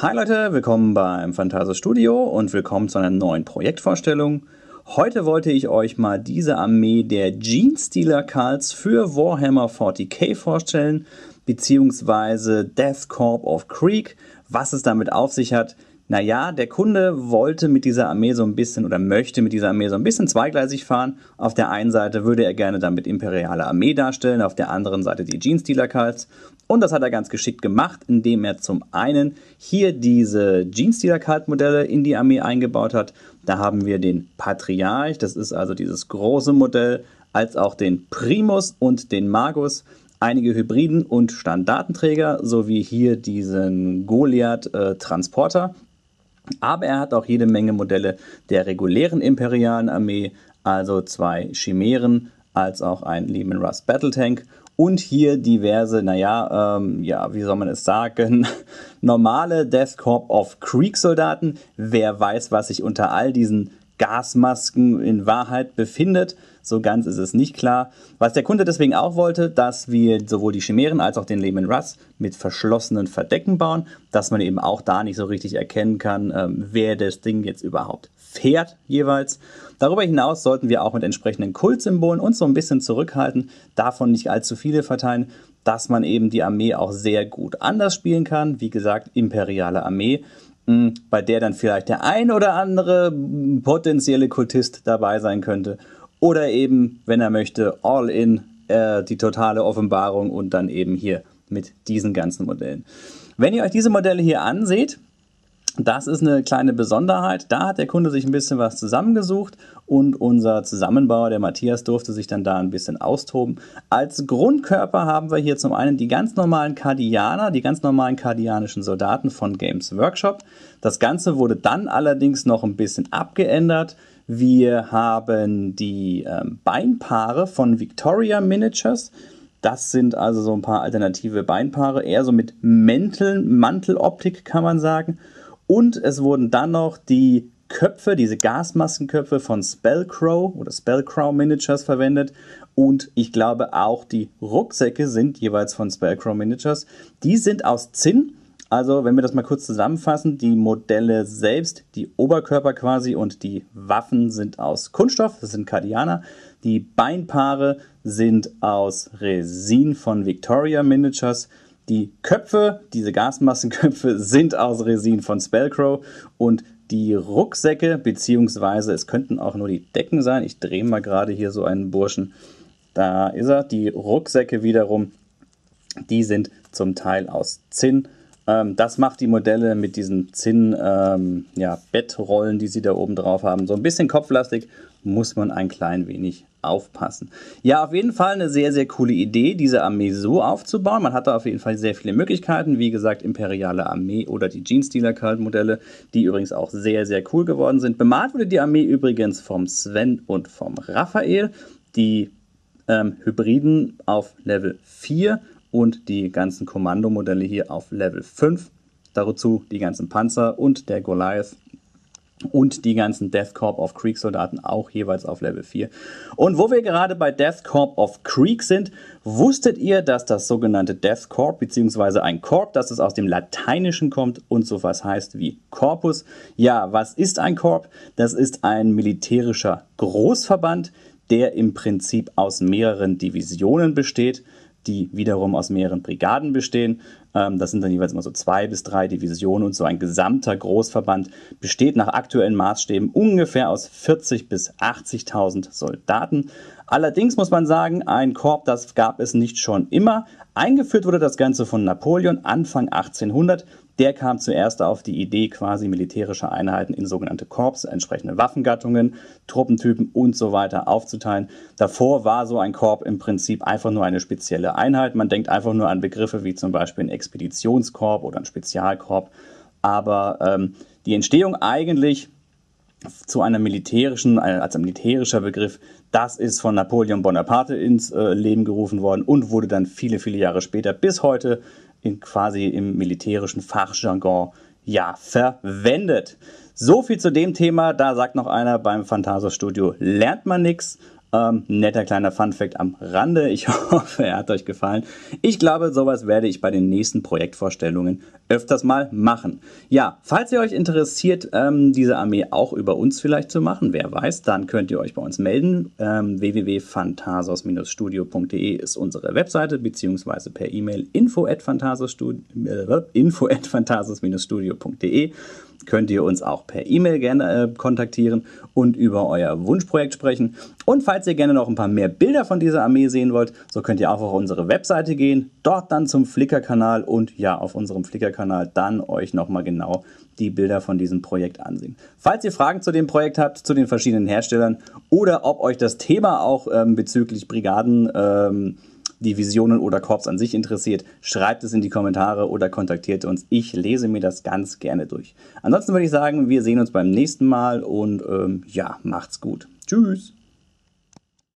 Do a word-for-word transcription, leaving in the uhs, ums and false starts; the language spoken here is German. Hi Leute, willkommen beim Phantasos Studio und willkommen zu einer neuen Projektvorstellung. Heute wollte ich euch mal diese Armee der Genestealer Cults für Warhammer forty K vorstellen, beziehungsweise Death Korps of Krieg, was es damit auf sich hat. Naja, der Kunde wollte mit dieser Armee so ein bisschen oder möchte mit dieser Armee so ein bisschen zweigleisig fahren. Auf der einen Seite würde er gerne damit imperiale Armee darstellen, auf der anderen Seite die Genestealer Cults. Und das hat er ganz geschickt gemacht, indem er zum einen hier diese Genestealer Cult-Modelle in die Armee eingebaut hat. Da haben wir den Patriarch, das ist also dieses große Modell, als auch den Primus und den Magus, einige Hybriden und Standartenträger, sowie hier diesen Goliath-Transporter. Aber er hat auch jede Menge Modelle der regulären imperialen Armee, also zwei Chimären, als auch ein Leman Russ Battle Tank. Und hier diverse, naja, ähm, ja, wie soll man es sagen, normale Death Korps of Krieg Soldaten. Wer weiß, was sich unter all diesen Gasmasken in Wahrheit befindet. So ganz ist es nicht klar. Was der Kunde deswegen auch wollte, dass wir sowohl die Chimären als auch den Leman Russ mit verschlossenen Verdecken bauen, dass man eben auch da nicht so richtig erkennen kann, ähm, wer das Ding jetzt überhaupt fährt jeweils. Darüber hinaus sollten wir auch mit entsprechenden Kultsymbolen uns so ein bisschen zurückhalten, davon nicht allzu viele verteilen, dass man eben die Armee auch sehr gut anders spielen kann. Wie gesagt, imperiale Armee, bei der dann vielleicht der ein oder andere potenzielle Kultist dabei sein könnte. Oder eben, wenn er möchte, all in, äh, die totale Offenbarung und dann eben hier mit diesen ganzen Modellen. Wenn ihr euch diese Modelle hier anseht, das ist eine kleine Besonderheit. Da hat der Kunde sich ein bisschen was zusammengesucht und unser Zusammenbauer, der Matthias, durfte sich dann da ein bisschen austoben. Als Grundkörper haben wir hier zum einen die ganz normalen Cardianer, die ganz normalen kardianischen Soldaten von Games Workshop. Das Ganze wurde dann allerdings noch ein bisschen abgeändert. Wir haben die Beinpaare von Victoria Miniatures. Das sind also so ein paar alternative Beinpaare, eher so mit Mänteln, Manteloptik kann man sagen. Und es wurden dann noch die Köpfe, diese Gasmaskenköpfe von Spellcrow oder Spellcrow Miniatures verwendet. Und ich glaube auch die Rucksäcke sind jeweils von Spellcrow Miniatures. Die sind aus Zinn. Also wenn wir das mal kurz zusammenfassen, die Modelle selbst, die Oberkörper quasi und die Waffen sind aus Kunststoff, das sind Cardianer. Die Beinpaare sind aus Resin von Victoria Miniatures. Die Köpfe, diese Gasmassenköpfe, sind aus Resin von Spellcrow und die Rucksäcke, beziehungsweise es könnten auch nur die Decken sein. Ich drehe mal gerade hier so einen Burschen. Da ist er. Die Rucksäcke wiederum, die sind zum Teil aus Zinn. Ähm, das macht die Modelle mit diesen Zinn-Bettrollen, ähm, ja, die sie da oben drauf haben, so ein bisschen kopflastig. Muss man ein klein wenig aufpassen. Ja, auf jeden Fall eine sehr, sehr coole Idee, diese Armee so aufzubauen. Man hat da auf jeden Fall sehr viele Möglichkeiten. Wie gesagt, imperiale Armee oder die Genestealer Cult-Modelle, die übrigens auch sehr, sehr cool geworden sind. Bemalt wurde die Armee übrigens vom Sven und vom Raphael. Die ähm, Hybriden auf Level vier und die ganzen Kommandomodelle hier auf Level fünf. Dazu die ganzen Panzer und der Goliath. Und die ganzen Death Korps of Krieg Soldaten auch jeweils auf Level vier. Und wo wir gerade bei Death Korps of Krieg sind, wusstet ihr, dass das sogenannte Death Korps bzw. ein Korps, dass es aus dem Lateinischen kommt und so was heißt wie Corpus? Ja, was ist ein Korps? Das ist ein militärischer Großverband, der im Prinzip aus mehreren Divisionen besteht, die wiederum aus mehreren Brigaden bestehen. Das sind dann jeweils immer so zwei bis drei Divisionen und so ein gesamter Großverband besteht nach aktuellen Maßstäben ungefähr aus vierzigtausend bis achtzigtausend Soldaten. Allerdings muss man sagen, ein Korps, das gab es nicht schon immer. Eingeführt wurde das Ganze von Napoleon Anfang achtzehnhundert. Der kam zuerst auf die Idee, quasi militärische Einheiten in sogenannte Korps, entsprechende Waffengattungen, Truppentypen und so weiter aufzuteilen. Davor war so ein Korps im Prinzip einfach nur eine spezielle Einheit. Man denkt einfach nur an Begriffe wie zum Beispiel ein Expeditionskorps oder ein Spezialkorps. Aber ähm, die Entstehung eigentlich zu einer militärischen, als ein militärischer Begriff, das ist von Napoleon Bonaparte ins äh, Leben gerufen worden und wurde dann viele, viele Jahre später bis heute in quasi im militärischen Fachjargon ja verwendet. So viel zu dem Thema. Da sagt noch einer beim Phantasos Studio, lernt man nichts. Ähm, netter kleiner Funfact am Rande. Ich hoffe, er hat euch gefallen. Ich glaube, sowas werde ich bei den nächsten Projektvorstellungen öfters mal machen. Ja, falls ihr euch interessiert, ähm, diese Armee auch über uns vielleicht zu machen, wer weiß, dann könnt ihr euch bei uns melden. Ähm, w w w punkt phantasos studio punkt de ist unsere Webseite, beziehungsweise per E-Mail info at phantasos studio punkt de könnt ihr uns auch per E-Mail gerne äh, kontaktieren und über euer Wunschprojekt sprechen. Und falls ihr gerne noch ein paar mehr Bilder von dieser Armee sehen wollt, so könnt ihr auch auf unsere Webseite gehen, dort dann zum Flickr-Kanal und ja, auf unserem Flickr-Kanal dann euch nochmal genau die Bilder von diesem Projekt ansehen. Falls ihr Fragen zu dem Projekt habt, zu den verschiedenen Herstellern oder ob euch das Thema auch ähm, bezüglich Brigaden, ähm, Divisionen oder Korps an sich interessiert, schreibt es in die Kommentare oder kontaktiert uns. Ich lese mir das ganz gerne durch. Ansonsten würde ich sagen, wir sehen uns beim nächsten Mal und ähm, ja, macht's gut. Tschüss!